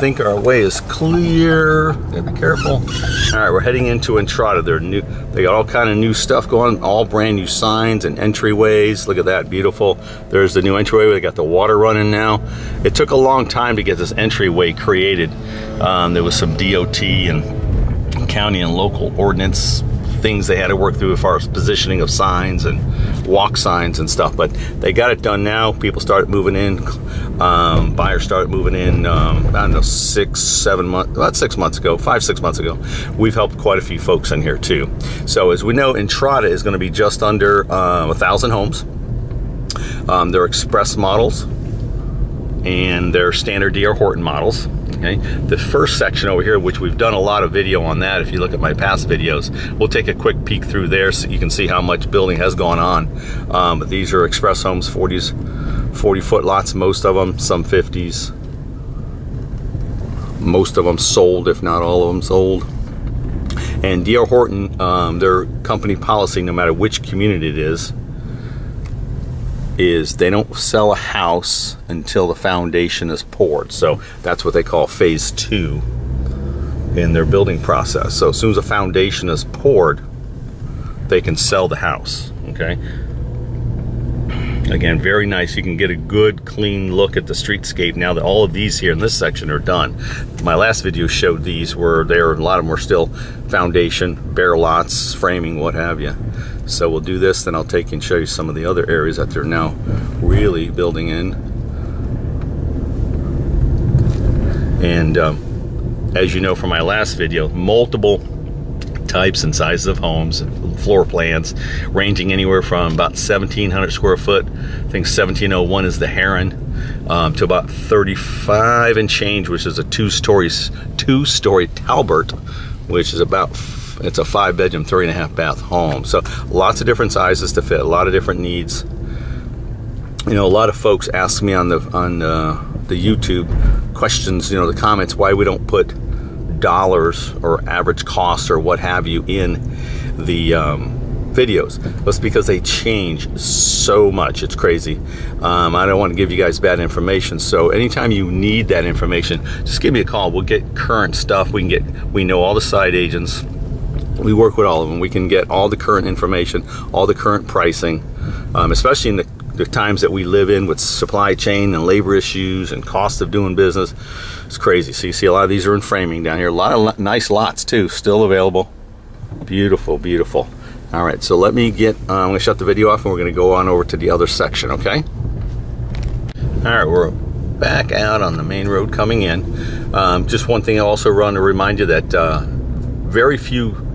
think our way is clear. Gotta be careful. All right, we're heading into Entrada. They're new. They got all kind of new stuff going. All brand new signs and entryways. Look at that, beautiful. There's the new entryway. They got the water running now. It took a long time to get this entryway created. There was some DOT and county and local ordinance things they had to work through as far as positioning of signs and walk signs and stuff, but they got it done now. People started moving in, buyers started moving in, I don't know, 6, 7 months, about 6 months ago, 5, 6 months ago. We've helped quite a few folks in here too. So as we know, Entrada is going to be just under 1,000 homes. They're express models and they're standard D.R. Horton models. Okay. The first section over here, which we've done a lot of video on that, if you look at my past videos, we'll take a quick peek through there so you can see how much building has gone on. But these are express homes, 40-foot lots, most of them, some 50s. Most of them sold, if not all of them sold. And D.R. Horton, their company policy, no matter which community it is they don't sell a house until the foundation is poured. So that's what they call phase 2 in their building process. So as soon as the foundation is poured, they can sell the house, okay? Again, very nice. You can get a good, clean look at the streetscape now that all of these here in this section are done. My last video showed these were there. A lot of them were still foundation, bare lots, framing, what have you. So we'll do this, then I'll take and show you some of the other areas that they're now really building in. And as you know from my last video, multiple types and sizes of homes and floor plans, ranging anywhere from about 1,700 square foot, I think 1,701 is the Heron, to about 35 and change, which is a two-story Talbert, which is about, it's a 5-bedroom, 3.5-bath home. So lots of different sizes to fit, a lot of different needs. You know, a lot of folks ask me on the YouTube questions, you know, the comments, why we don't put dollars or average cost or what have you in the videos. That's because they change so much, it's crazy. I don't want to give you guys bad information, so anytime you need that information, just give me a call. We'll get current stuff. We know all the site agents, we work with all of them. We can get all the current information, all the current pricing, especially in the times that we live in with supply chain and labor issues and cost of doing business. It's crazy. So you see a lot of these are in framing down here. A lot of nice lots too, still available. Beautiful, beautiful. All right, so let me get, I'm gonna shut the video off and we're gonna go on over to the other section, okay? All right, we're back out on the main road coming in. Just one thing I also want to remind you that very few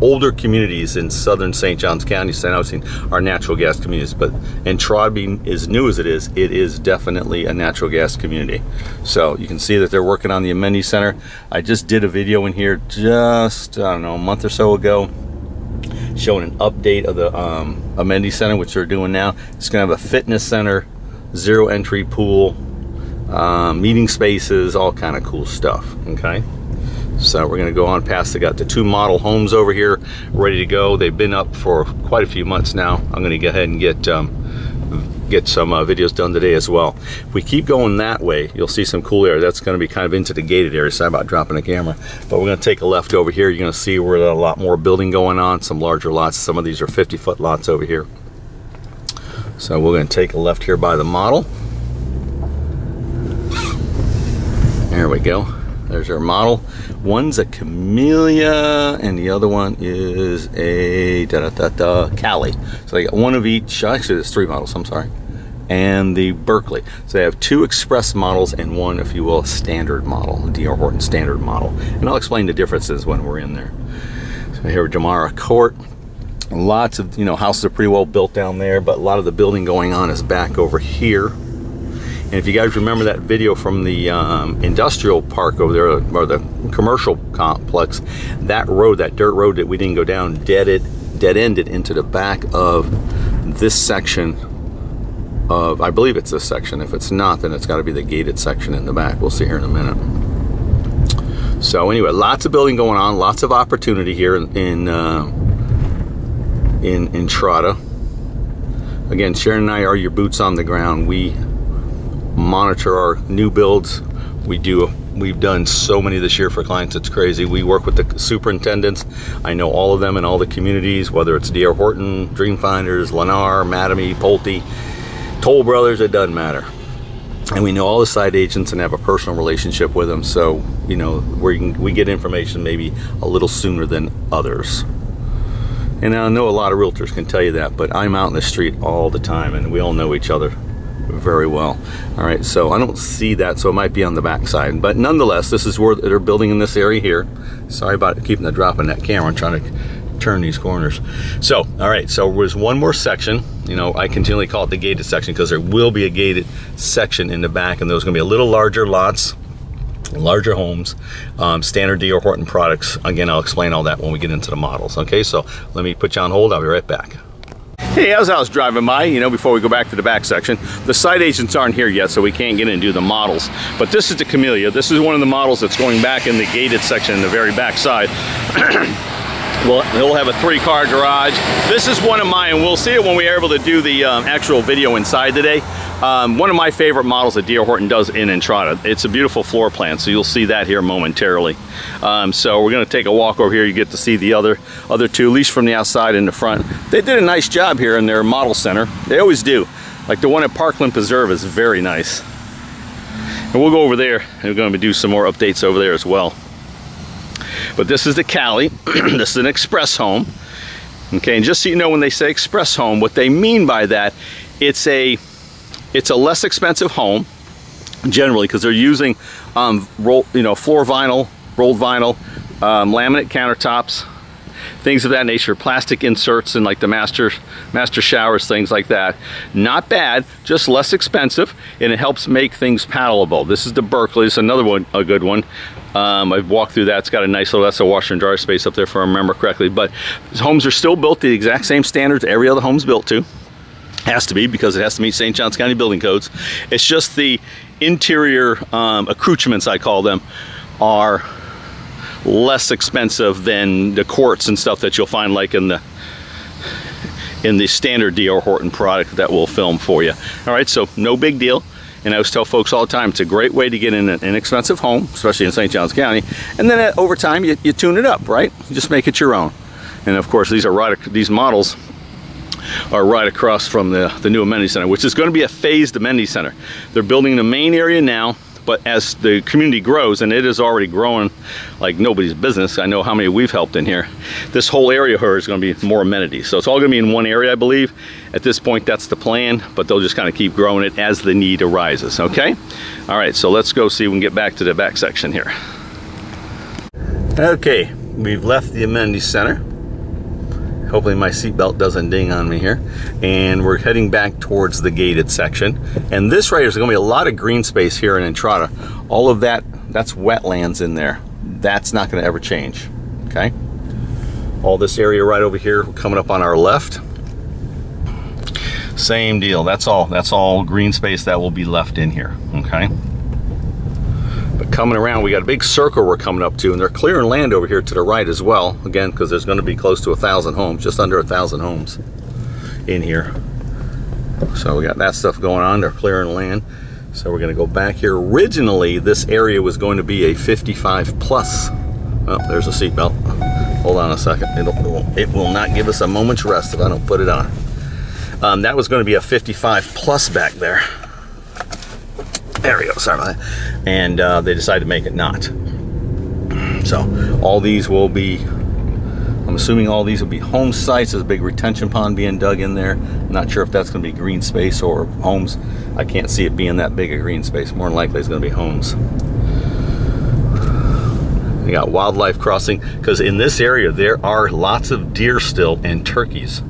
older communities in southern St. Johns County, St. Augustine, are natural gas communities, but Entrada, being as new as it is definitely a natural gas community. So you can see that they're working on the amenity center. I just did a video in here just, I don't know, a month or so ago, showing an update of the amenity center, which they're doing now. It's gonna have a fitness center, 0-entry pool, meeting spaces, all kind of cool stuff, okay? So we're gonna go on past. They got the 2 model homes over here ready to go. They've been up for quite a few months now. I'm gonna go ahead and get some videos done today as well. If we keep going that way, you'll see some cool area. That's gonna be kind of into the gated area. Sorry about dropping the camera. But we're gonna take a left over here. You're gonna see where there's a lot more building going on, some larger lots. Some of these are 50-foot lots over here. So we're gonna take a left here by the model. There we go. There's our model. One's a Camellia and the other one is a Cali. So they got one of each. Actually, there's 3 models, I'm sorry. And the Berkeley. So they have 2 express models and 1, if you will, a standard model, a D.R. Horton standard model. And I'll explain the differences when we're in there. So here, Jamara Court. Lots of, you know, houses are pretty well built down there, but a lot of the building going on is back over here. And if you guys remember that video from the industrial park over there, or the commercial complex, that road, that dirt road that we didn't go down, dead-ended into the back of this section of, I believe it's this section. If it's not, then it's gotta be the gated section in the back. We'll see here in a minute. So anyway, lots of building going on, lots of opportunity here in Entrada. Again, Sharon and I are your boots on the ground. We monitor our new builds. We do We've done so many this year for clients, it's crazy. We work with the superintendents. I know all of them in all the communities, whether it's D.R. Horton, Dream Finders, Lennar, Mattamy, Pulte, Toll Brothers, it doesn't matter. And we know all the site agents and have a personal relationship with them. So, you know, we get information maybe a little sooner than others. And I know a lot of realtors can tell you that, but I'm out in the street all the time and we all know each other very well. All right, so I don't see that, so it might be on the backside. But nonetheless, this is where they're building in this area here. Sorry about keeping the drop in that camera. I'm trying to turn these corners. So, all right, so there's one more section. You know, I continually call it the gated section because there will be a gated section in the back, and there's going to be a little larger lots, larger homes, standard D.R. Horton products. Again, I'll explain all that when we get into the models. Okay, so let me put you on hold. I'll be right back. Hey, as I was driving by, you know, before we go back to the back section, the site agents aren't here yet, so we can't get in and do the models. But this is the Camellia. This is one of the models that's going back in the gated section in the very back side. Well, it'll have a three-car garage. This is one of mine, and we'll see it when we are able to do the actual video inside today. One of my favorite models that D.R. Horton does in Entrada. It's a beautiful floor plan, so you'll see that here momentarily. So we're going to take a walk over here. You get to see the other two, at least from the outside in the front. They did a nice job here in their model center. They always do. Like the one at Parkland Preserve is very nice. And we'll go over there, and we're going to do some more updates over there as well. But this is the Cali. This is an express home. Okay, and just so you know, when they say express home, what they mean by that, it's a less expensive home, generally, because they're using floor vinyl, rolled vinyl, laminate countertops, things of that nature, plastic inserts in like the master showers, things like that. Not bad, just less expensive, and it helps make things palatable. This is the Berkeley. This is another one, a good one. I've walked through that. It's got a nice little, that's a washer and dryer space up there if I remember correctly. But these homes are still built to the exact same standards every other home's built to. Has to be, because it has to meet St. Johns County building codes. It's just the interior accoutrements, I call them, are less expensive than the quartz and stuff that you'll find like in the standard D.R. Horton product that we'll film for you. All right, so no big deal. And I always tell folks all the time, it's a great way to get in an inexpensive home, especially in St. Johns County. And then over time, you tune it up, right? You just make it your own. And of course, these models are right across from the new amenity center, which is going to be a phased amenity center. They're building the main area now, but as the community grows, and it is already growing like nobody's business, I know how many we've helped in here, this whole area here is going to be more amenities. So it's all going to be in one area, I believe. At this point, that's the plan, but they'll just kind of keep growing it as the need arises, okay? All right, so let's go see if we can get back to the back section here. Okay, we've left the amenity center. Hopefully my seatbelt doesn't ding on me here. And we're heading back towards the gated section. And this right here is going to be a lot of green space here in Entrada. All of that, that's wetlands in there. That's not going to ever change, okay? All this area right over here coming up on our left. Same deal, that's all green space that will be left in here, okay? But coming around, we got a big circle we're coming up to, and they're clearing land over here to the right as well, again, because there's going to be close to 1,000 homes, just under 1,000 homes in here. So we got that stuff going on, they're clearing land. So we're going to go back here. Originally, this area was going to be a 55 plus. Oh, there's a seatbelt. Hold on a second. It will not give us a moment's rest if I don't put it on. That was going to be a 55 plus back there. There we go, sorry about that. And they decided to make it not. So all these will be, I'm assuming all these will be home sites. There's a big retention pond being dug in there. I'm not sure if that's going to be green space or homes. I can't see it being that big a green space. More than likely it's going to be homes. We got wildlife crossing, because in this area there are lots of deer still and turkeys.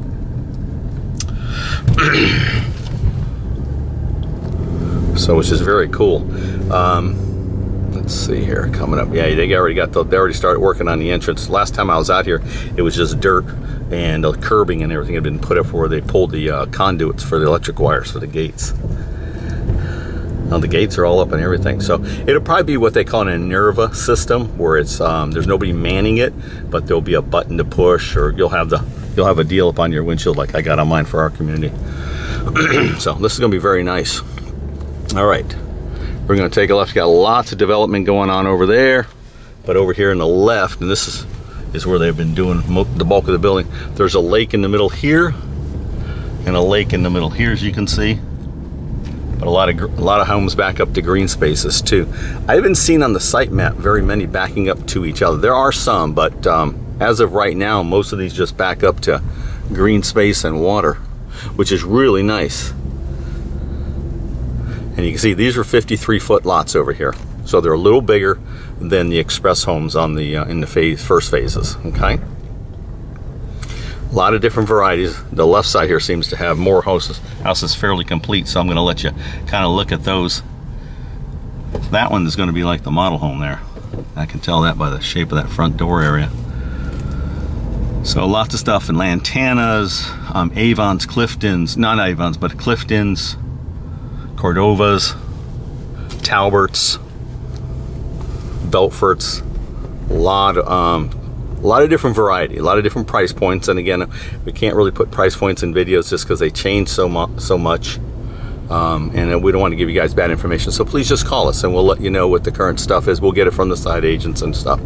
So, which is very cool. Let's see here, coming up. Yeah, they already started working on the entrance. Last time I was out here, it was just dirt and the curbing and everything had been put up where they pulled the conduits for the electric wires for the gates. Now the gates are all up and everything. So it'll probably be what they call an Nerva system, where it's there's nobody manning it, but there'll be a button to push, or you'll have a deal up on your windshield like I got on mine for our community. So this is going to be very nice. All right, We're going to take a left. It's got lots of development going on over there, but over here in the left, and this is where they've been doing the bulk of the building. There's a lake in the middle here, and a lake in the middle here, as you can see. But a lot of homes back up to green spaces too. I haven't seen on the site map very many backing up to each other. There are some, but as of right now, most of these just back up to green space and water, which is really nice. And you can see these are 53-foot lots over here, so they're a little bigger than the express homes on the in the first phases. Okay, a lot of different varieties. The left side here seems to have more houses. Fairly complete, so I'm going to let you kind of look at those. That one is going to be like the model home there. I can tell that by the shape of that front door area. So lots of stuff in Lantanas, Avon's, Cliftons, not Avon's, but Cliftons, Cordova's, Talbert's, Belfort's, a lot of different variety, a lot of different price points. And again, we can't really put price points in videos just because they change so much. And we don't want to give you guys bad information. So please just call us and we'll let you know what the current stuff is. We'll get it from the site agents and stuff.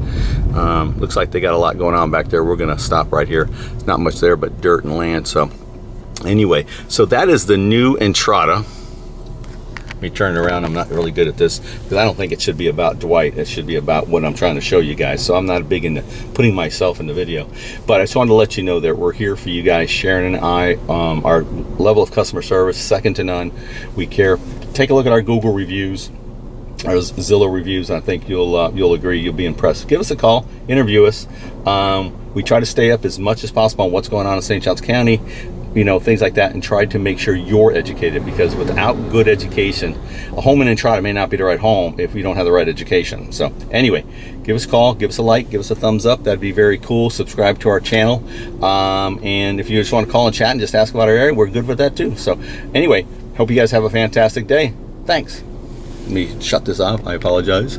Looks like they got a lot going on back there. We're going to stop right here. It's not much there but dirt and land. So anyway, so that is the new Entrada. Let me turn it around. I'm not really good at this because I don't think it should be about Dwight. It should be about what I'm trying to show you guys. So I'm not big into putting myself in the video, but I just wanted to let you know that we're here for you guys. Sharon and I, our level of customer service, second to none. We care. Take a look at our Google reviews, our Zillow reviews. I think you'll agree. You'll be impressed. Give us a call. Interview us. We try to stay up as much as possible on what's going on in St. John's County, you know, things like that, and tried to make sure you're educated, because without good education, a home in Entrada may not be the right home if you don't have the right education. So anyway, give us a call, give us a like, give us a thumbs up. That'd be very cool. Subscribe to our channel. And if you just want to call and chat and just ask about our area, we're good with that too. So anyway, hope you guys have a fantastic day. Thanks. Let me shut this off. I apologize.